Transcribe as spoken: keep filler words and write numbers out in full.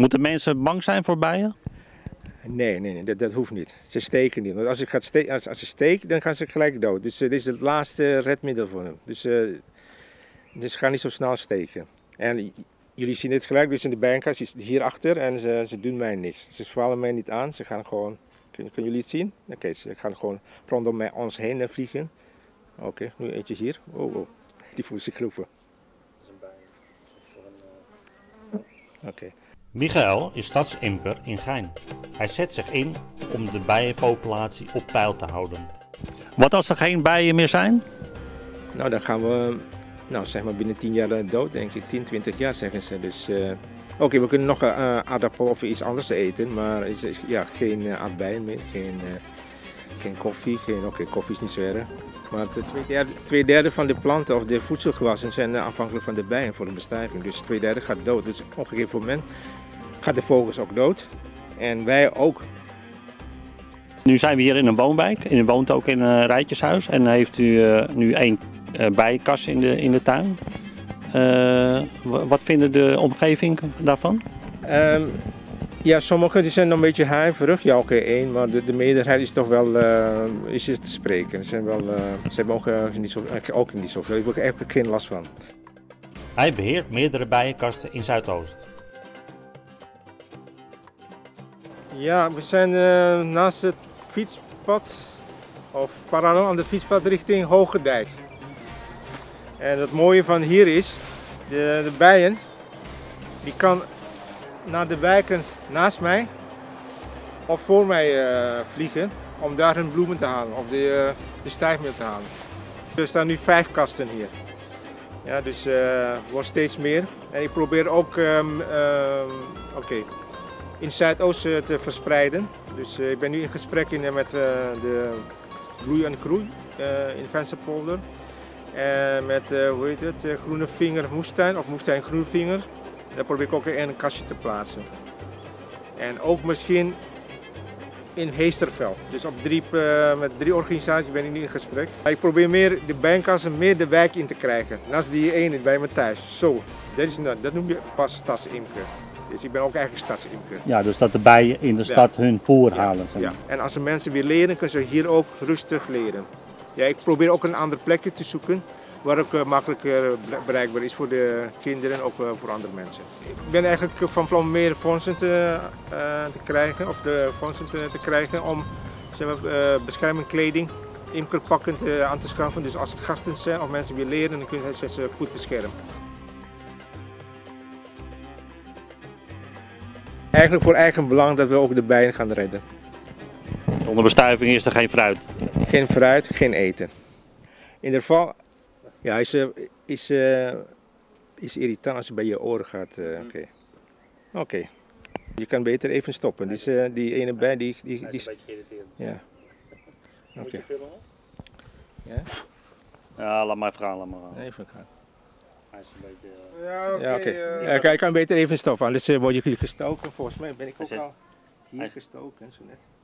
Moeten mensen bang zijn voor bijen? Nee, nee, nee dat, dat hoeft niet. Ze steken niet. Want als, ik ga ste als, als ze steken, dan gaan ze gelijk dood. Dus uh, dit is het laatste redmiddel voor hem. Dus, uh, dus ze gaan niet zo snel steken. En jullie zien dit gelijk, dus in de bijenkast hierachter en ze, ze doen mij niks. Ze vallen mij niet aan, ze gaan gewoon... Kunnen, kunnen jullie het zien? Oké, okay, ze gaan gewoon rondom mij ons heen vliegen. Oké, okay, nu eentje hier. Oh, oh. Die voelt zich roepen. Dat is een bij. Oké. Okay. Michael is stadsimker in Gein. Hij zet zich in om de bijenpopulatie op peil te houden. Wat als er geen bijen meer zijn? Nou, dan gaan we nou, zeg maar binnen tien jaar dood, denk ik. tien, twintig jaar zeggen ze. Dus, uh, Oké, okay, we kunnen nog uh, aardappel of iets anders eten, maar is, ja, geen uh, aardbeien meer, geen, uh, geen koffie. Oké, okay, koffie is niet zo erg. Maar de twee, derde, twee derde van de planten of de voedselgewassen zijn afhankelijk van de bijen voor de bestuiving. Dus twee derde gaat dood. Dus op een gegeven moment gaat de vogels ook dood. En wij ook. Nu zijn we hier in een woonwijk. En u woont ook in een rijtjeshuis. En heeft u uh, nu één uh, bijenkas in de, in de tuin. Uh, wat vinden de omgeving daarvan? Um, ja, sommigen die zijn nog een beetje huiverig. Ja, oké, één. Maar de, de meerderheid is toch wel uh, is te spreken. Ze, zijn wel, uh, ze hebben ook, uh, niet zo, ook niet zoveel. Ik heb er eigenlijk geen last van. Hij beheert meerdere bijenkasten in Zuidoost. Ja, we zijn uh, naast het fietspad, of parallel aan het fietspad, richting Hoogedijk. En het mooie van hier is, de, de bijen, die kan naar de wijken naast mij of voor mij uh, vliegen om daar hun bloemen te halen of de, uh, de stijfmeel te halen. Er staan nu vijf kasten hier. Ja, dus uh, wordt steeds meer. En ik probeer ook um, um, okay, in Zuidoost te verspreiden. Dus uh, ik ben nu in gesprek in, met uh, de Bloei en Groei uh, in Vensterpolder. En met, uh, hoe heet het, uh, Groene vinger moestuin of moestuin Groene vinger. Daar probeer ik ook in een kastje te plaatsen. En ook misschien in Heesterveld. Dus op drie, uh, met drie organisaties ben ik nu in gesprek. Ik probeer meer de bijenkassen meer de wijk in te krijgen. Naast die ene bij Matthijs. Zo, dat, is, dat noem je pas stadsimker. Dus ik ben ook eigenlijk stadsimker. Ja, dus dat de bijen in de stad ja. hun voorhalen. Ja. Ja. En als de mensen weer leren, kunnen ze hier ook rustig leren. Ja, ik probeer ook een ander plekje te zoeken waar ook makkelijker bereikbaar is voor de kinderen en ook voor andere mensen. Ik ben eigenlijk van plan meer fondsen te, uh, te krijgen, of de fondsen te, te krijgen om zeg maar, uh, beschermend kleding, imkerpakken uh, aan te schaffen. Dus als het gasten zijn of mensen weer leren, dan kunnen ze ze goed beschermen. Eigenlijk voor eigen belang dat we ook de bijen gaan redden. Onder bestuiving is er geen fruit? Geen fruit, geen eten. In ieder geval ja, is, is, uh, is irritant als het bij je oren gaat. Uh, Oké. Okay. Okay. Je kan beter even stoppen. Dus, uh, die ene bij die, die, die, die is een beetje irriterend. Ja. Moet okay. je filmen? Ja? Ja, laat maar gaan, laat maar gaan. Even gaan. Hij is een beetje... Uh... Ja, oké. Okay, ja, okay. uh, ja, okay. Ik kan beter even stoppen, anders word je gestoken. Volgens mij ben ik ook al hier gestoken, zo net.